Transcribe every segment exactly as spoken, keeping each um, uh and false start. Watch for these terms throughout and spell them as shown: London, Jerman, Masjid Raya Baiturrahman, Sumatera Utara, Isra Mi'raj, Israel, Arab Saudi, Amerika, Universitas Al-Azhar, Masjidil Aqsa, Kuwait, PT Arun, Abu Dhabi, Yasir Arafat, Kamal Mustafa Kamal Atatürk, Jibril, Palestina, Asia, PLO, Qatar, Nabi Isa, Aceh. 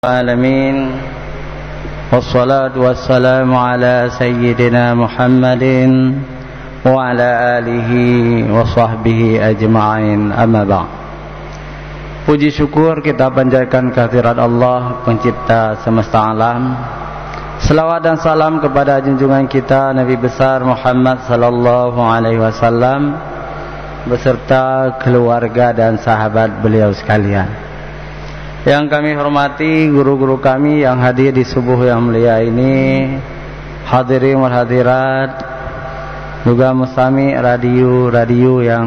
العالمين والصلاة والسلام على سيدنا محمد وعلى آله وصحبه أجمعين أما بعد. Puji syukur kita panjatkan kehadirat Allah pencipta semesta alam. Selawat dan salam kepada junjungan kita Nabi besar Muhammad sallallahu alaihi wasallam beserta keluarga dan sahabat beliau sekalian. Yang kami hormati guru-guru kami yang hadir di subuh yang mulia ini, hadirin wal hadirat, juga mustami radio-radio yang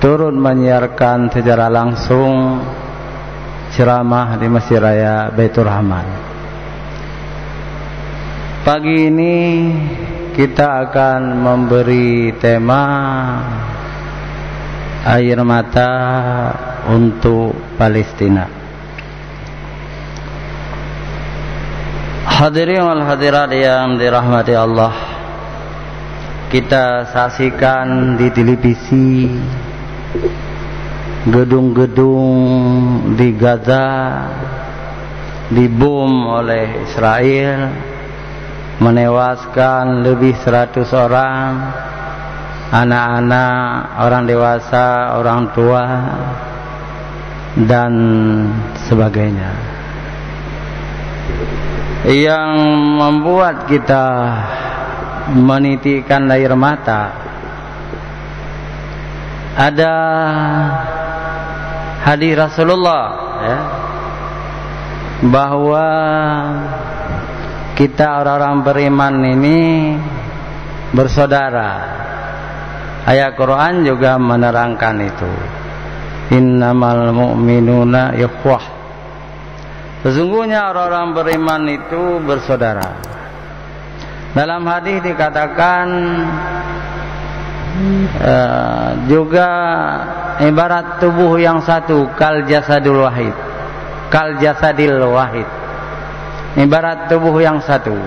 turut menyiarkan secara langsung ceramah di Masjid Raya Baiturrahman. Pagi ini kita akan memberi tema air mata untuk Palestina. Hadirin wal hadirat yang dirahmati Allah, kita saksikan di televisi gedung-gedung di Gaza dibom oleh Israel, menewaskan lebih seratus orang, anak-anak, orang dewasa, orang tua, dan sebagainya. Yang membuat kita menitikkan air mata, ada hadis Rasulullah ya, bahwa kita orang-orang beriman ini bersaudara. Ayat Quran juga menerangkan itu. Innamal mu'minuna ikhwah. Sesungguhnya orang-orang beriman itu bersaudara. Dalam hadis dikatakan uh, juga ibarat tubuh yang satu, kal jasadul wahid. Kal jasadil wahid. Ibarat tubuh yang satu.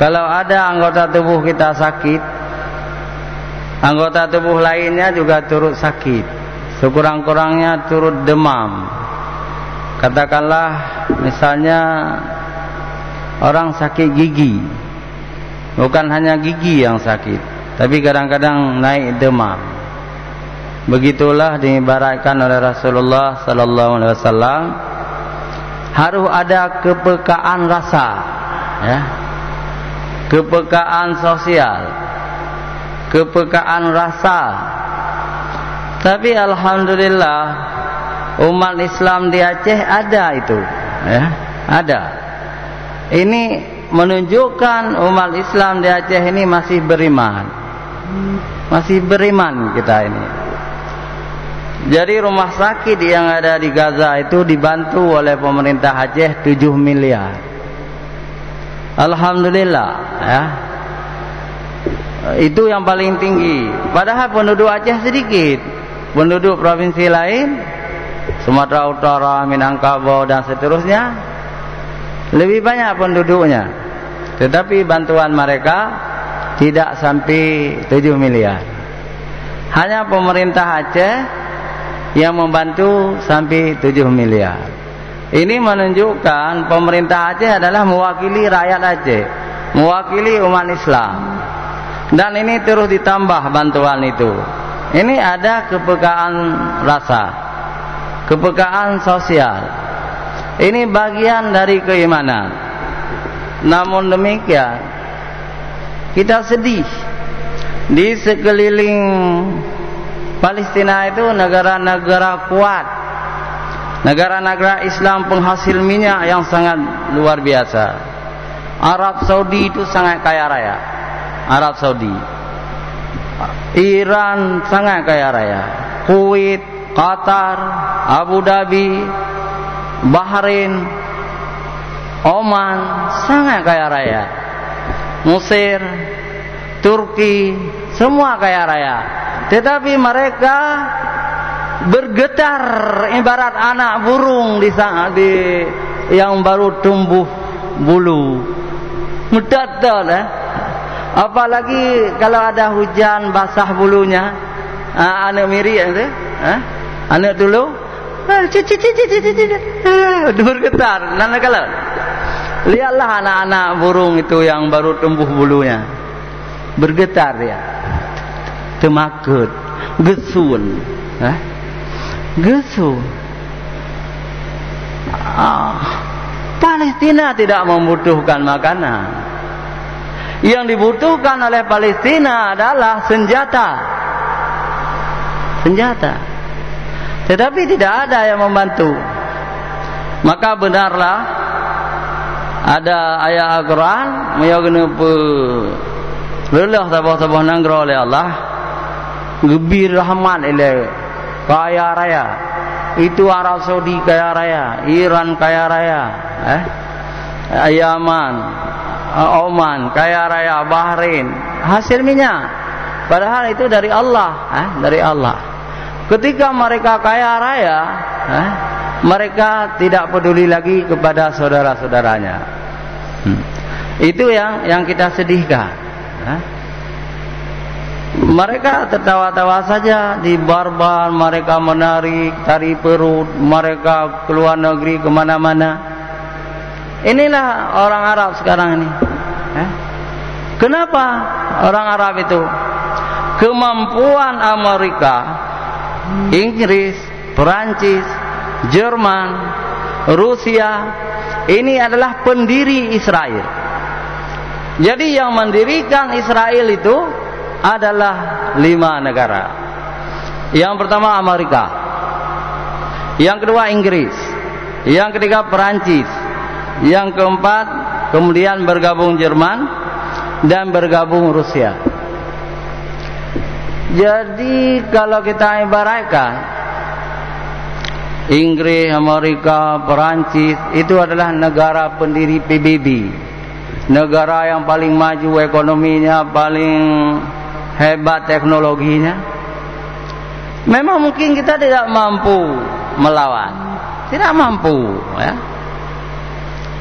Kalau ada anggota tubuh kita sakit, anggota tubuh lainnya juga turut sakit, sekurang-kurangnya turut demam. Katakanlah misalnya orang sakit gigi, bukan hanya gigi yang sakit, tapi kadang-kadang naik demam. Begitulah diibaratkan oleh Rasulullah sallallahu alaihi wasallam, harus ada kepekaan rasa, ya. Kepekaan sosial, kepekaan rasa. Tapi alhamdulillah umat Islam di Aceh ada itu, ya, ada. Ini menunjukkan umat Islam di Aceh ini masih beriman, masih beriman kita ini. Jadi rumah sakit yang ada di Gaza itu dibantu oleh pemerintah Aceh tujuh miliar. Alhamdulillah, ya. Itu yang paling tinggi. Padahal penduduk Aceh sedikit. Penduduk provinsi lain, Sumatera Utara, Minangkabau dan seterusnya, lebih banyak penduduknya. Tetapi bantuan mereka tidak sampai tujuh miliar. Hanya pemerintah Aceh yang membantu sampai tujuh miliar. Ini menunjukkan pemerintah Aceh adalah mewakili rakyat Aceh, mewakili umat Islam. Dan ini terus ditambah bantuan itu. Ini ada kepekaan rasa, kepekaan sosial. Ini bagian dari keimanan. Namun demikian, kita sedih. Di sekeliling Palestina itu negara-negara kuat, negara-negara Islam penghasil minyak yang sangat luar biasa. Arab Saudi itu sangat kaya raya, Arab Saudi, Iran sangat kaya raya, Kuwait, Qatar, Abu Dhabi, Bahrain, Oman sangat kaya raya, Mesir, Turki semua kaya raya. Tetapi mereka bergetar ibarat anak burung di, di yang baru tumbuh bulu, medat-dat, eh? Apalagi kalau ada hujan basah bulunya, anak miri, anak dulu bergetar. Nana kalau lihatlah anak-anak burung itu yang baru tumbuh bulunya, bergetar dia, temakut, gesun, eh? gesun. Ah, Palestina tidak membutuhkan makanan. Yang dibutuhkan oleh Palestina adalah senjata, senjata. Tetapi tidak ada yang membantu. Maka benarlah ada ayat Al-Quran menyebutkan Allah Subhanahu nanggro oleh Allah lebih rahmat oleh kaya raya. Itu Arab Saudi kaya raya, Iran kaya raya, eh? Yaman, Oman kaya raya, Bahrain hasil minyak. Padahal itu dari Allah, eh? dari Allah. Ketika mereka kaya raya, eh? mereka tidak peduli lagi kepada saudara-saudaranya. Hmm. Itu yang yang kita sedihkan. Eh? Mereka tertawa-tawa saja di barbar, mereka menarik tari perut, mereka keluar negeri kemana-mana. Inilah orang Arab sekarang ini. Eh? Kenapa orang Arab itu? Kemampuan Amerika, Inggris, Perancis, Jerman, Rusia, ini adalah pendiri Israel. Jadi yang mendirikan Israel itu adalah lima negara. Yang pertama Amerika, yang kedua Inggris, yang ketiga Perancis, yang keempat kemudian bergabung Jerman dan bergabung Rusia. Jadi kalau kita ibaratkan Inggris, Amerika, Perancis itu adalah negara pendiri P B B, negara yang paling maju ekonominya, paling hebat teknologinya. Memang mungkin kita tidak mampu melawan, tidak mampu, ya.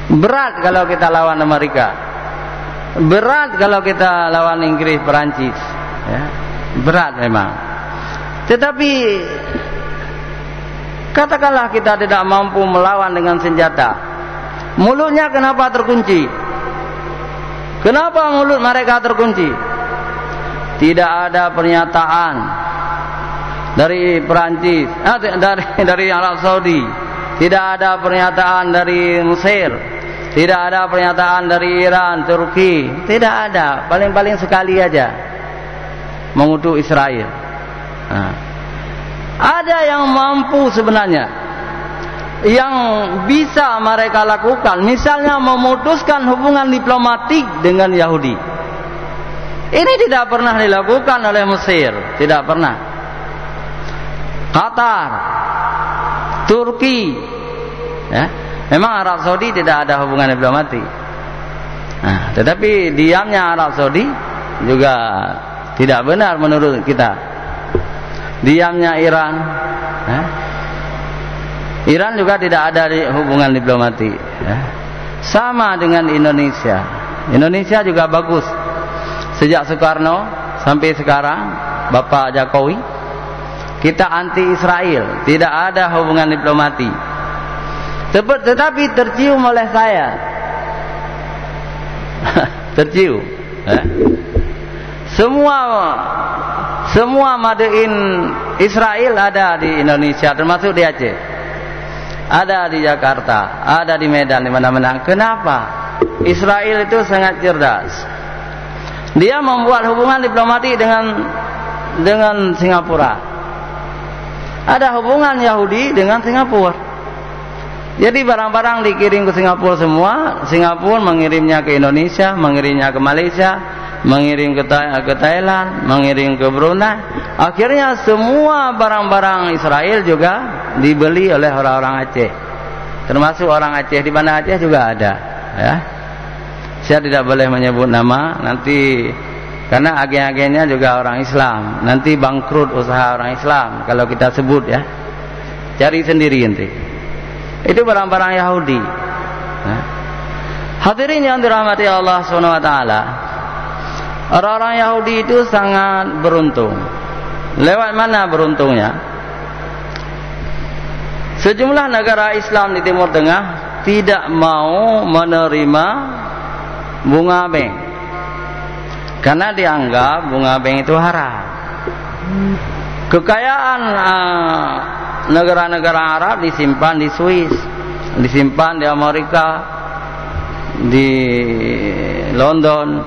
Berat kalau kita lawan Amerika, berat kalau kita lawan Inggris, Perancis, ya. Berat memang. Tetapi katakanlah kita tidak mampu melawan dengan senjata, mulutnya kenapa terkunci? Kenapa mulut mereka terkunci? Tidak ada pernyataan dari Perancis, ah, dari dari Arab Saudi, tidak ada pernyataan dari Mesir, tidak ada pernyataan dari Iran, Turki, tidak ada, paling-paling sekali aja mengutuk Israel. Nah, ada yang mampu sebenarnya, yang bisa mereka lakukan, misalnya memutuskan hubungan diplomatik dengan Yahudi. Ini tidak pernah dilakukan oleh Mesir, tidak pernah. Qatar, Turki, ya. Memang Arab Saudi tidak ada hubungan diplomatik. Nah, tetapi diamnya Arab Saudi juga tidak benar menurut kita. Diamnya Iran, ya. Iran juga tidak ada hubungan diplomatik. Ya. Sama dengan Indonesia. Indonesia juga bagus. Sejak Soekarno sampai sekarang Bapak Jokowi, kita anti Israel, tidak ada hubungan diplomati. Tetapi tercium oleh saya, tercium. Eh? Semua semua madein Israel ada di Indonesia, termasuk di Aceh, ada di Jakarta, ada di Medan, di mana-mana. Kenapa? Israel itu sangat cerdas. Dia membuat hubungan diplomatik dengan dengan Singapura. Ada hubungan Yahudi dengan Singapura. Jadi barang-barang dikirim ke Singapura semua, Singapura mengirimnya ke Indonesia, mengirimnya ke Malaysia, mengirim ke Thailand, mengirim ke Brunei. Akhirnya semua barang-barang Israel juga dibeli oleh orang-orang Aceh. Termasuk orang Aceh, di mana Aceh juga ada, ya. Saya tidak boleh menyebut nama nanti, karena agen-agennya juga orang Islam, nanti bangkrut usaha orang Islam kalau kita sebut, ya. Cari sendiri nanti. Itu barang-barang Yahudi. Nah. Hadirin yang dirahmati Allah subhanahu wa taala, orang-orang Yahudi itu sangat beruntung. Lewat mana beruntungnya? Sejumlah negara Islam di Timur Tengah tidak mau menerima bunga beng karena dianggap bunga beng itu haram. Kekayaan negara-negara uh, Arab disimpan di Swiss, disimpan di Amerika, di London.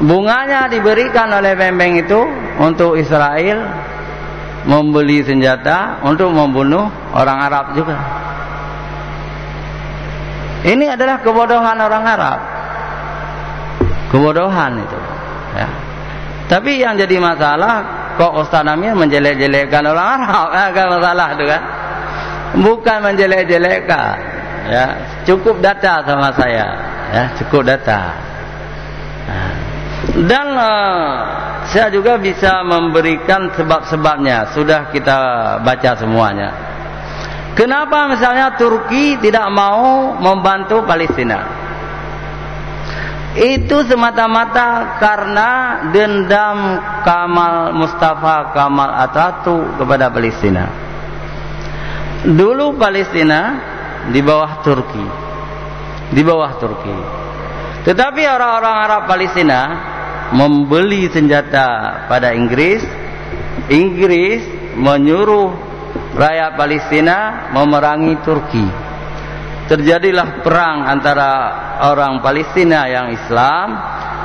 Bunganya diberikan oleh pembeng itu untuk Israel membeli senjata untuk membunuh orang Arab juga. Ini adalah kebodohan orang Arab, kebodohan itu ya. Tapi yang jadi masalah kok Ustaz Amir menjelek-jelekkan orang Arab, agak masalah itu kan, bukan menjelek-jelekkan ya, cukup data sama saya ya, cukup data nah. Dan uh, saya juga bisa memberikan sebab-sebabnya, sudah kita baca semuanya. Kenapa misalnya Turki tidak mau membantu Palestina? Itu semata-mata karena dendam Kamal Mustafa Kamal Atatürk kepada Palestina. Dulu Palestina di bawah Turki, di bawah Turki. Tetapi orang-orang Arab Palestina membeli senjata pada Inggris. Inggris menyuruh rakyat Palestina memerangi Turki. Terjadilah perang antara orang Palestina yang Islam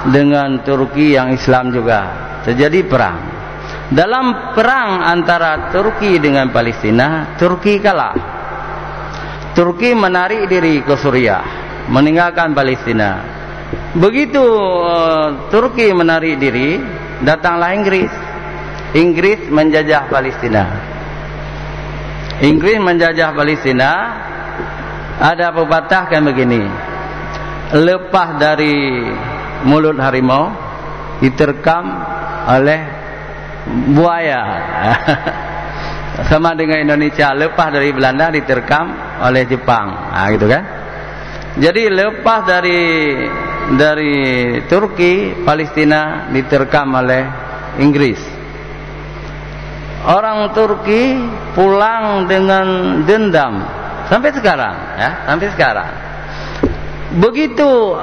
dengan Turki yang Islam juga. Terjadi perang. Dalam perang antara Turki dengan Palestina, Turki kalah. Turki menarik diri ke Suriah, meninggalkan Palestina. Begitu uh, Turki menarik diri, datanglah Inggris. Inggris menjajah Palestina. Inggris menjajah Palestina. Ada pepatah kan begini, lepas dari mulut harimau diterkam oleh buaya. Sama dengan Indonesia, lepas dari Belanda diterkam oleh Jepang. Nah, gitu kan? Jadi lepas dari dari Turki, Palestina diterkam oleh Inggris. Orang Turki pulang dengan dendam sampai sekarang, ya, sampai sekarang. Begitu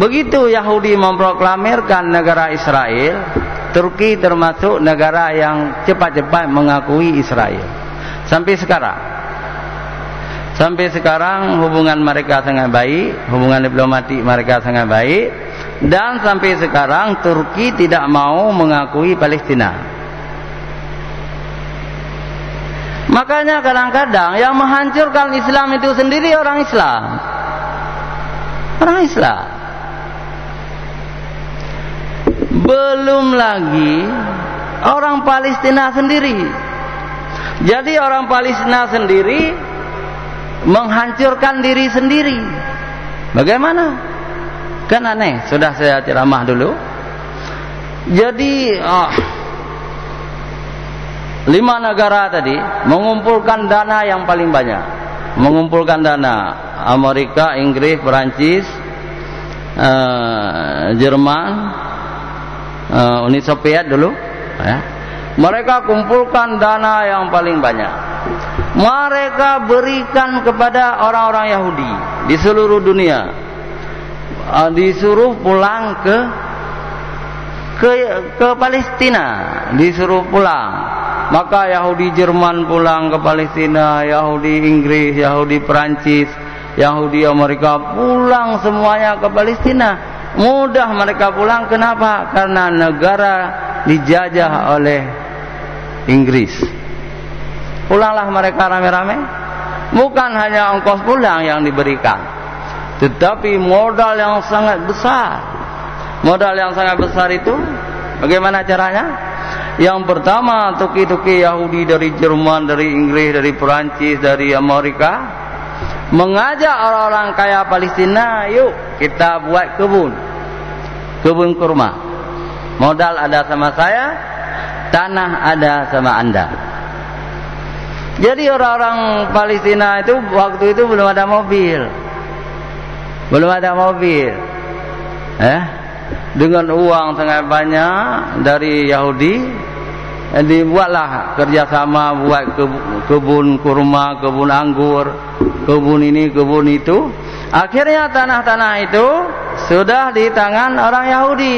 begitu Yahudi memproklamirkan negara Israel, Turki termasuk negara yang cepat-cepat mengakui Israel. Sampai sekarang. Sampai sekarang hubungan mereka sangat baik, hubungan diplomatik mereka sangat baik, dan sampai sekarang Turki tidak mau mengakui Palestina. Makanya kadang-kadang yang menghancurkan Islam itu sendiri orang Islam. Orang Islam. Belum lagi orang Palestina sendiri. Jadi orang Palestina sendiri menghancurkan diri sendiri. Bagaimana? Kan aneh, sudah saya ceramah dulu. Jadi oh, lima negara tadi mengumpulkan dana yang paling banyak, mengumpulkan dana Amerika, Inggris, Perancis, eh, Jerman, eh, Uni Soviet dulu ya. Mereka kumpulkan dana yang paling banyak, mereka berikan kepada orang-orang Yahudi di seluruh dunia, disuruh pulang ke ke ke Palestina, disuruh pulang. Maka Yahudi Jerman pulang ke Palestina, Yahudi Inggris, Yahudi Perancis, Yahudi Amerika pulang semuanya ke Palestina. Mudah mereka pulang, kenapa? Karena negara dijajah oleh Inggris. Pulanglah mereka rame-rame. Bukan hanya ongkos pulang yang diberikan, tetapi modal yang sangat besar. Modal yang sangat besar itu bagaimana caranya? Yang pertama, tuki-tuki Yahudi dari Jerman, dari Inggris, dari Perancis, dari Amerika mengajak orang-orang kaya Palestina, yuk kita buat kebun, kebun kurma. Modal ada sama saya, tanah ada sama anda. Jadi orang-orang Palestina itu waktu itu belum ada mobil, belum ada mobil, eh? Dengan uang sangat banyak dari Yahudi, dibuatlah kerjasama, buat kebun kurma, kebun anggur, kebun ini, kebun itu. Akhirnya tanah-tanah itu sudah di tangan orang Yahudi.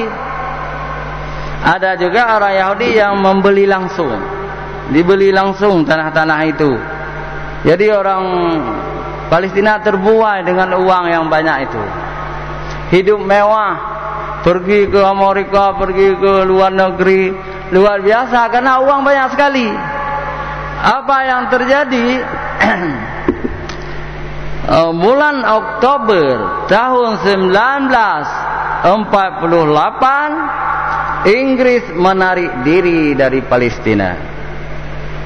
Ada juga orang Yahudi yang membeli langsung, dibeli langsung tanah-tanah itu. Jadi orang Palestina terbuai dengan uang yang banyak itu, hidup mewah, pergi ke Amerika, pergi ke luar negeri, luar biasa, karena uang banyak sekali. Apa yang terjadi? Bulan Oktober tahun seribu sembilan ratus empat puluh delapan, Inggris menarik diri dari Palestina.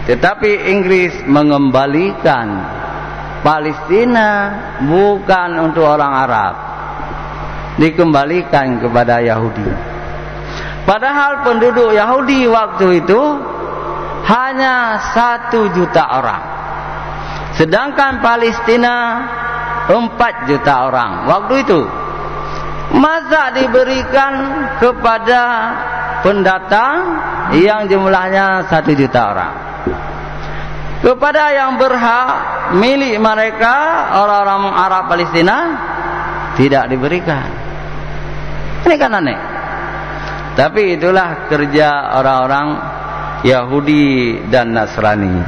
Tetapi Inggris mengembalikan Palestina bukan untuk orang Arab, dikembalikan kepada Yahudi. Padahal penduduk Yahudi waktu itu hanya satu juta orang, sedangkan Palestina empat juta orang waktu itu. Masa diberikan kepada pendatang yang jumlahnya satu juta orang? Kepada yang berhak milik mereka, orang-orang Arab Palestina, tidak diberikan. Ini kan aneh. Tapi itulah kerja orang-orang Yahudi dan Nasrani.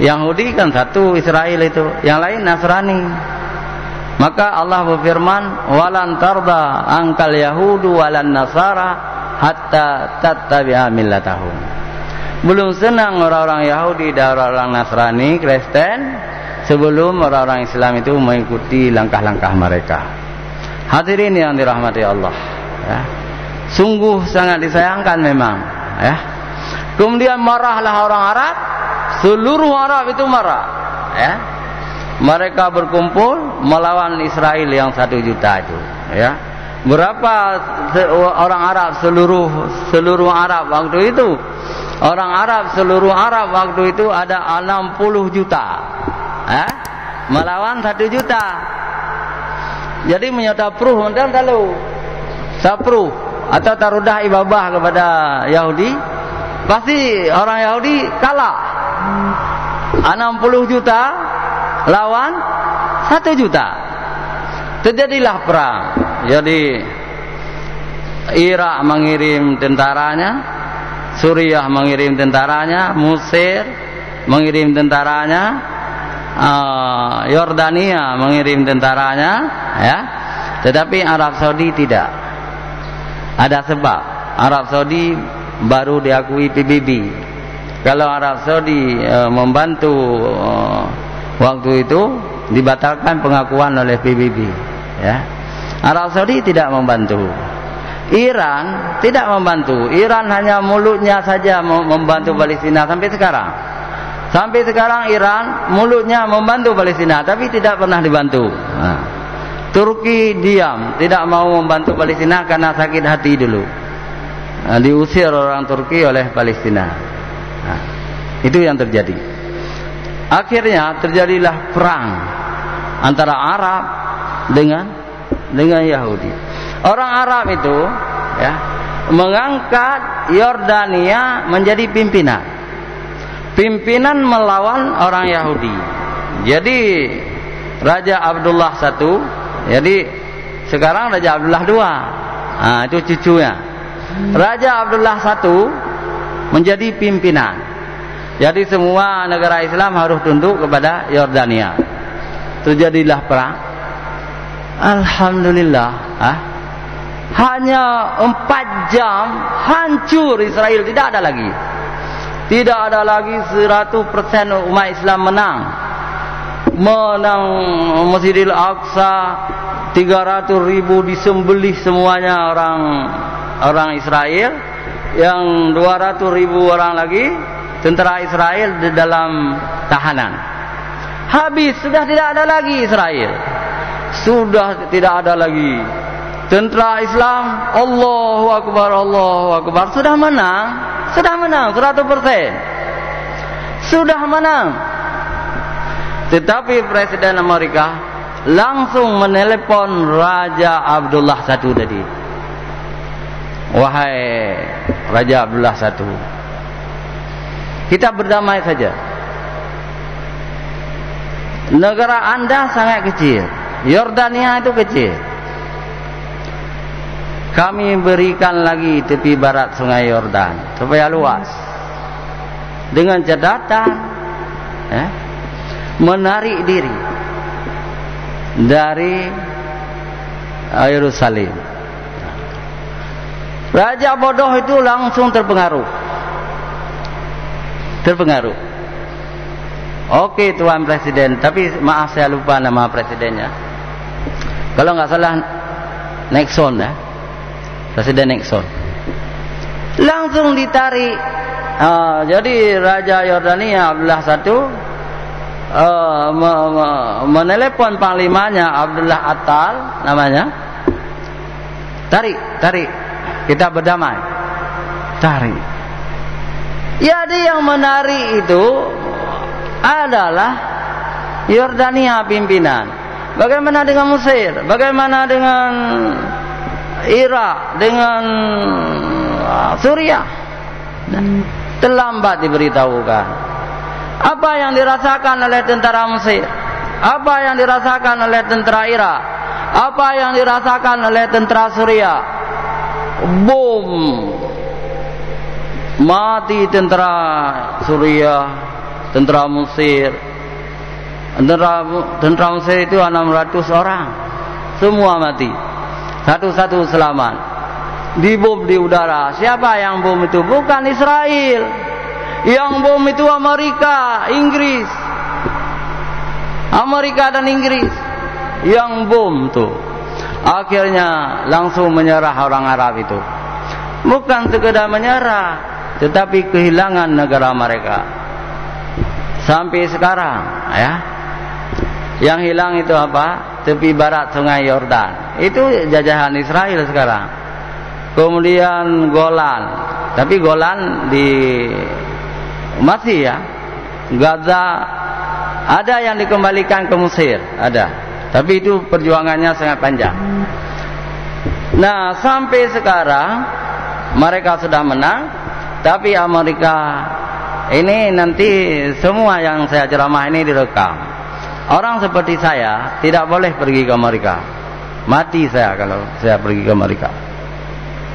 Yahudi kan satu Israel itu, yang lain Nasrani. Maka Allah berfirman, "Walan tarda angkal Yahudu walan Nasara hatta tattabi'a millatahum." Belum senang orang-orang Yahudi dan orang-orang Nasrani, Kristen, sebelum orang-orang Islam itu mengikuti langkah-langkah mereka. Hadirin yang dirahmati Allah, ya. Sungguh sangat disayangkan memang, ya. Kemudian marahlah orang Arab. Seluruh Arab itu marah, ya. Mereka berkumpul melawan Israel yang satu juta itu, ya. Berapa orang Arab seluruh seluruh Arab waktu itu? Orang Arab seluruh Arab waktu itu ada enam puluh juta, ya. Melawan satu juta. Jadi menyata pruh dan talu, sapruh atau tarudah ibabah kepada Yahudi, pasti orang Yahudi kalah. enam puluh juta lawan satu juta, terjadilah perang. Jadi Irak mengirim tentaranya, Suriah mengirim tentaranya, Mesir mengirim tentaranya, uh, Yordania mengirim tentaranya, ya. Tetapi Arab Saudi tidak. Ada sebab. Arab Saudi baru diakui P B B. Kalau Arab Saudi e, membantu e, waktu itu, dibatalkan pengakuan oleh P B B, ya. Arab Saudi tidak membantu. Iran tidak membantu. Iran hanya mulutnya saja membantu Palestina sampai sekarang. Sampai sekarang Iran mulutnya membantu Palestina, tapi tidak pernah dibantu. Nah. Turki diam, tidak mau membantu Palestina karena sakit hati dulu. Nah, diusir orang Turki oleh Palestina. Nah, itu yang terjadi. Akhirnya terjadilah perang antara Arab dengan dengan Yahudi. Orang Arab itu, ya, mengangkat Yordania menjadi pimpinan. Pimpinan melawan orang Yahudi. Jadi Raja Abdullah I, jadi sekarang Raja Abdullah dua. Nah, itu cucunya. Raja Abdullah I menjadi pimpinan. Jadi semua negara Islam harus tunduk kepada Yordania. Terjadilah perang. Alhamdulillah, ah, hanya empat jam hancur Israel, tidak ada lagi. Tidak ada lagi seratus persen umat Islam menang. Menang Masjidil Aqsa, tiga ratus ribu disembelih semuanya orang orang Israel. Yang dua ratus ribu orang lagi tentara Israel di dalam tahanan. Habis, sudah tidak ada lagi Israel. Sudah tidak ada lagi tentara Islam. Allahu Akbar, Allahu Akbar. Sudah menang, sudah menang seratus persen. Sudah menang. Tetapi Presiden Amerika langsung menelepon Raja Abdullah I tadi. Wahai Raja Abdullah satu, Kita berdamai saja. Negara Anda sangat kecil, Yordania itu kecil. Kami berikan lagi tepi barat Sungai Yordan supaya luas. Dengan catatan eh, menarik diri dari Yerusalem. Raja bodoh itu langsung terpengaruh. Terpengaruh. Oke Tuan Presiden, tapi maaf saya lupa nama presidennya. Kalau nggak salah Nixon ya. Eh? Presiden Nixon langsung ditarik. Uh, jadi Raja Yordania Abdullah satu uh, me- me- menelepon panglimanya Abdullah Attal namanya, tarik, tarik, kita berdamai, tarik. Jadi yang menarik itu adalah Yordania pimpinan. Bagaimana dengan Mesir? Bagaimana dengan Irak, dengan Suriah? Terlambat diberitahukan. Apa yang dirasakan oleh tentara Mesir, apa yang dirasakan oleh tentara Irak, apa yang dirasakan oleh tentara Suriah. Boom, mati tentara Suriah, tentara Mesir. Tentara, tentara Mesir itu enam ratus orang, semua mati. Satu-satu selamat. Dibom di udara. Siapa yang bom itu? Bukan Israel. Yang bom itu Amerika, Inggris. Amerika dan Inggris yang bom itu. Akhirnya langsung menyerah orang Arab itu. Bukan sekedar menyerah, tetapi kehilangan negara mereka. Sampai sekarang, ya. Yang hilang itu apa? Tepi barat Sungai Yordan. Itu jajahan Israel sekarang. Kemudian Golan. Tapi Golan di masih ya. Gaza ada yang dikembalikan ke Mesir, ada. Tapi itu perjuangannya sangat panjang. Nah, sampai sekarang mereka sudah menang, tapi Amerika ini nanti semua yang saya ceramah ini direkam. Orang seperti saya tidak boleh pergi ke Amerika. Mati saya kalau saya pergi ke Amerika.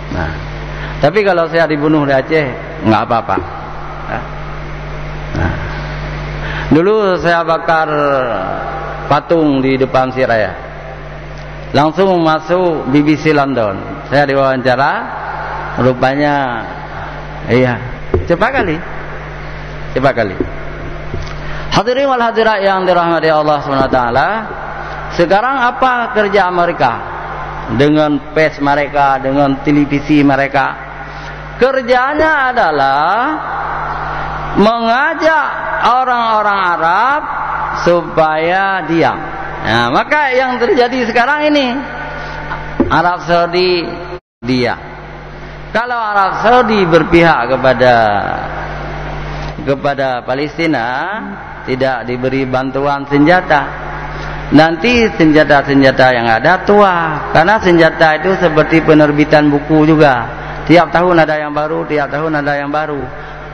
Nah, tapi kalau saya dibunuh di Aceh, enggak apa-apa. Nah, dulu saya bakar patung di depan Siraya. Langsung masuk B B C London. Saya diwawancara, rupanya iya, cepat kali. Cepat kali. Hadirin wal hadirat yang dirahmati Allah subhanahu wa taala. Sekarang apa kerja Amerika dengan pers mereka, dengan televisi mereka? Kerjanya adalah mengajak orang-orang Arab supaya diam. Nah, maka yang terjadi sekarang ini Arab Saudi diam. Kalau Arab Saudi berpihak kepada kepada Palestina, tidak diberi bantuan senjata, nanti senjata-senjata yang ada tua. Karena senjata itu seperti penerbitan buku juga, tiap tahun ada yang baru, tiap tahun ada yang baru.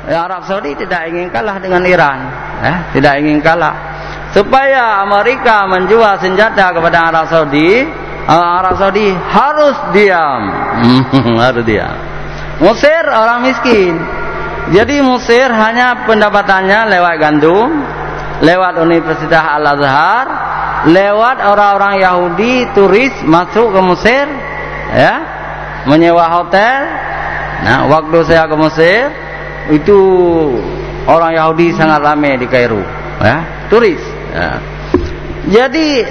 Arab Saudi tidak ingin kalah dengan Iran, eh, tidak ingin kalah. Supaya Amerika menjual senjata kepada Arab Saudi, Arab Saudi harus diam. Harus diam. Mesir orang miskin. Jadi Mesir hanya pendapatannya lewat gandum, lewat Universitas Al-Azhar, lewat orang-orang Yahudi turis masuk ke Mesir, ya, menyewa hotel. Nah, waktu saya ke Mesir itu orang Yahudi sangat ramai di Kairo, ya, turis. Ya. Jadi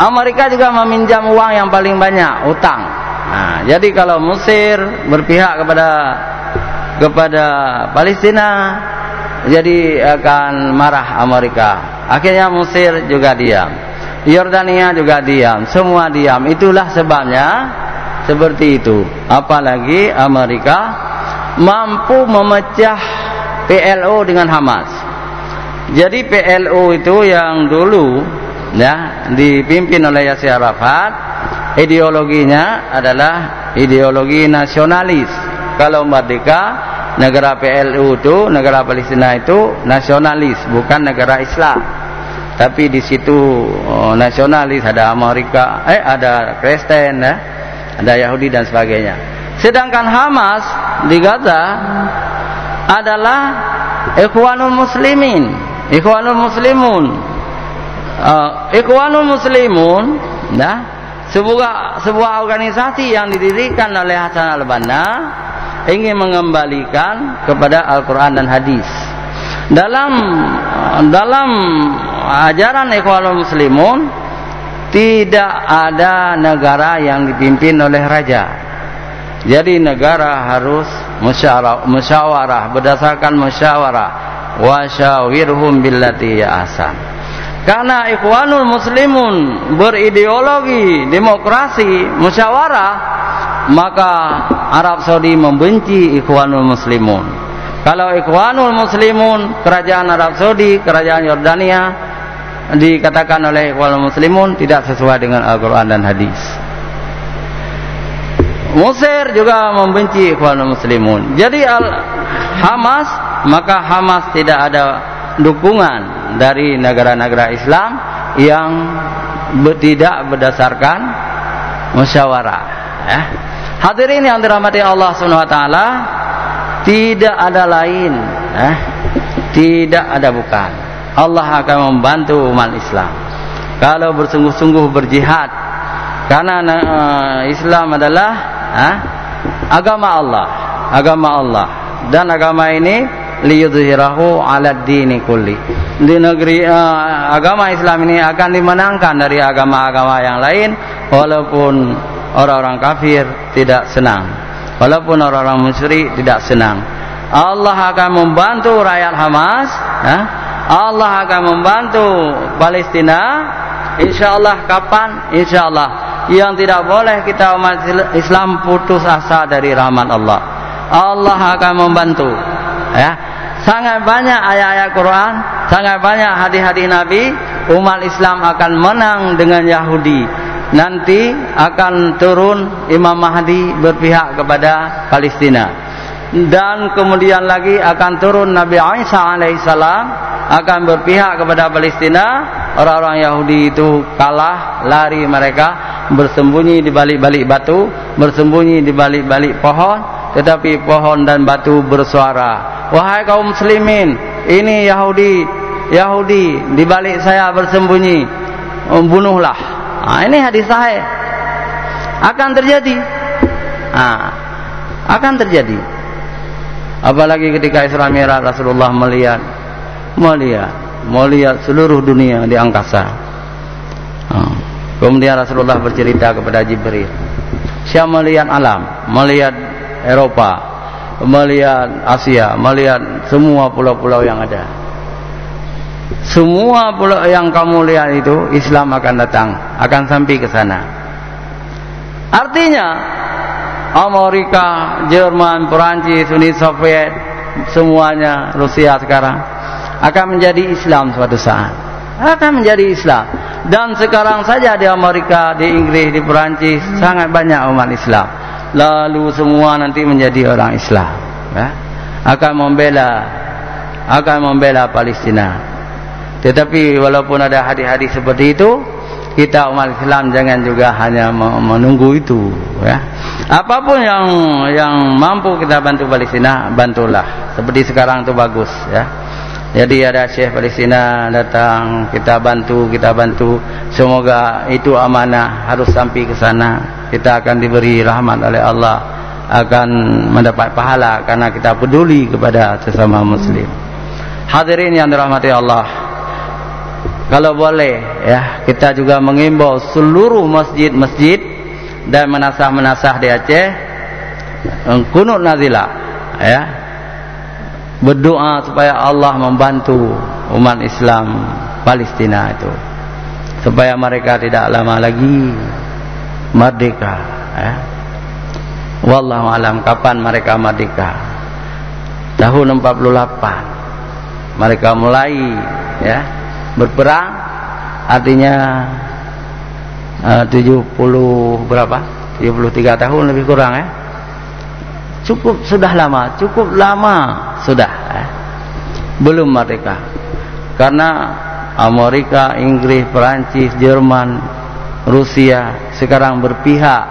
Amerika juga meminjam uang yang paling banyak, utang. Nah, jadi kalau Mesir berpihak kepada kepada Palestina, jadi akan marah Amerika. Akhirnya Mesir juga diam, Yordania juga diam, semua diam. Itulah sebabnya seperti itu. Apalagi Amerika mampu memecah P L O dengan Hamas. Jadi P L O itu yang dulu ya dipimpin oleh Yasir Arafat, ideologinya adalah ideologi nasionalis. Kalau merdeka negara P L O itu, negara Palestina itu nasionalis, bukan negara Islam. Tapi di situ oh, nasionalis, ada Amerika, eh ada Kristen, eh, ada Yahudi dan sebagainya. Sedangkan Hamas di Gaza adalah Ikhwanul Muslimin, Ikhwanul Muslimun, uh, Ikhwanul Muslimun, nah. Sebuah, sebuah organisasi yang didirikan oleh Hasan al-Banna ingin mengembalikan kepada Al-Quran dan hadis. Dalam dalam ajaran Ikhwanul Muslimun tidak ada negara yang dipimpin oleh raja. Jadi negara harus musyawarah, berdasarkan musyawarah, wasyawirhum billati ahsan. Karena Ikhwanul Muslimun berideologi demokrasi musyawarah, maka Arab Saudi membenci Ikhwanul Muslimun. Kalau Ikhwanul Muslimun, kerajaan Arab Saudi, kerajaan Yordania dikatakan oleh Ikhwanul Muslimun tidak sesuai dengan Al-Quran dan hadis. Mesir juga membenci Ikhwanul Muslimun. Jadi Hamas, maka Hamas tidak ada dukungan dari negara-negara Islam yang tidak berdasarkan musyawarah. Eh? Hadirin yang dirahmati Allah Subhanahu Wa Taala, tidak ada lain, eh? tidak ada bukan. Allah akan membantu umat Islam kalau bersungguh-sungguh berjihad, karena uh, Islam adalah eh? agama Allah, agama Allah, dan agama ini liyudhirahu ala dini kulli. Di negeri uh, agama Islam ini akan dimenangkan dari agama-agama yang lain, walaupun orang-orang kafir tidak senang, walaupun orang-orang musyrik tidak senang. Allah akan membantu rakyat Hamas, eh? Allah akan membantu Palestina, insyaallah. Kapan? Insyaallah. Yang tidak boleh kita umat Islam putus asa dari rahmat Allah. Allah akan membantu, ya. Sangat banyak ayat-ayat Quran, sangat banyak hadis-hadis Nabi, umat Islam akan menang dengan Yahudi. Nanti akan turun Imam Mahdi berpihak kepada Palestina. Dan kemudian lagi akan turun Nabi Isa alaihissalam akan berpihak kepada Palestina. Orang-orang Yahudi itu kalah, lari mereka, bersembunyi di balik-balik batu, bersembunyi di balik-balik pohon, tetapi pohon dan batu bersuara. Wahai kaum muslimin, ini Yahudi, Yahudi di balik saya bersembunyi, bunuhlah. Nah, ini hadis sahih. Akan terjadi. Nah, akan terjadi. Apalagi ketika Isra Mi'raj Rasulullah melihat, melihat, melihat seluruh dunia di angkasa. Nah, kemudian Rasulullah bercerita kepada Jibril. Saya melihat alam, melihat Eropa, melihat Asia, melihat semua pulau-pulau yang ada. Semua pulau yang kamu lihat itu Islam akan datang, akan sampai ke sana. Artinya Amerika, Jerman, Perancis, Uni Soviet, semuanya, Rusia sekarang akan menjadi Islam suatu saat. Akan menjadi Islam. Dan sekarang saja di Amerika, di Inggris, di Perancis sangat banyak umat Islam. Lalu semua nanti menjadi orang Islam, ya? Akan membela, akan membela Palestina. Tetapi walaupun ada hadis-hadis seperti itu, kita umat Islam jangan juga hanya menunggu itu, ya? Apapun yang yang mampu kita bantu Palestina, bantulah. Seperti sekarang itu bagus, ya. Jadi ada Syekh Palestina datang, kita bantu, kita bantu. Semoga itu amanah harus sampai ke sana. Kita akan diberi rahmat oleh Allah, akan mendapat pahala karena kita peduli kepada sesama muslim. Hadirin yang dirahmati Allah, kalau boleh ya, kita juga mengimbau seluruh masjid-masjid dan menasah-menasah di Aceh, kunut nazilah, ya. Berdoa supaya Allah membantu umat Islam Palestina itu, supaya mereka tidak lama lagi merdeka, ya. Wallahu alam kapan mereka merdeka. Tahun empat puluh delapan mereka mulai, ya, berperang. Artinya uh, tujuh puluh berapa? tujuh puluh tiga tahun lebih kurang, ya. cukup sudah lama, cukup lama sudah eh. belum merdeka. Karena Amerika, Inggris, Perancis, Jerman, Rusia sekarang berpihak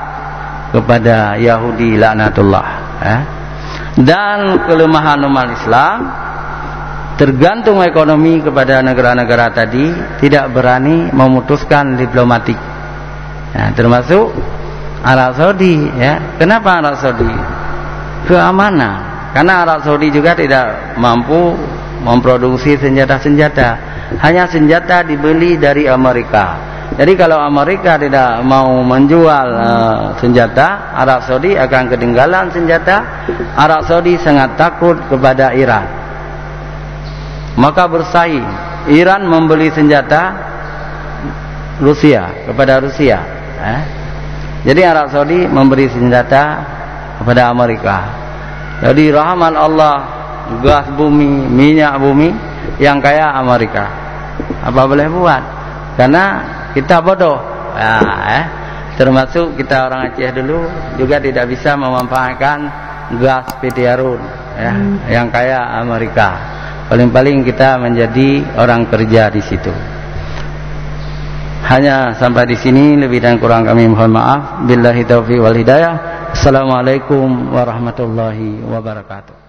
kepada Yahudi laknatullah eh. dan kelemahan umat Islam tergantung ekonomi kepada negara-negara tadi, tidak berani memutuskan diplomatik. Nah, termasuk Arab Saudi ya. Kenapa Arab Saudi? Keamanan. Karena Arab Saudi juga tidak mampu memproduksi senjata-senjata. Hanya senjata dibeli dari Amerika. Jadi kalau Amerika tidak mau menjual uh, senjata, Arab Saudi akan ketinggalan senjata. Arab Saudi sangat takut kepada Iran. Maka bersaing. Iran membeli senjata Rusia kepada Rusia. Eh? Jadi Arab Saudi memberi senjata kepada Amerika. Jadi rahmat Allah, gas bumi, minyak bumi yang kaya Amerika. Apa boleh buat? Karena kita bodoh. Nah, eh? Termasuk kita orang Aceh dulu juga tidak bisa memanfaatkan gas P T Arun ya, hmm. yang kaya Amerika. Paling-paling kita menjadi orang kerja di situ. Hanya sampai di sini, lebih dan kurang kami mohon maaf. Billahi taufiq wal hidayah. Assalamualaikum warahmatullahi wabarakatuh.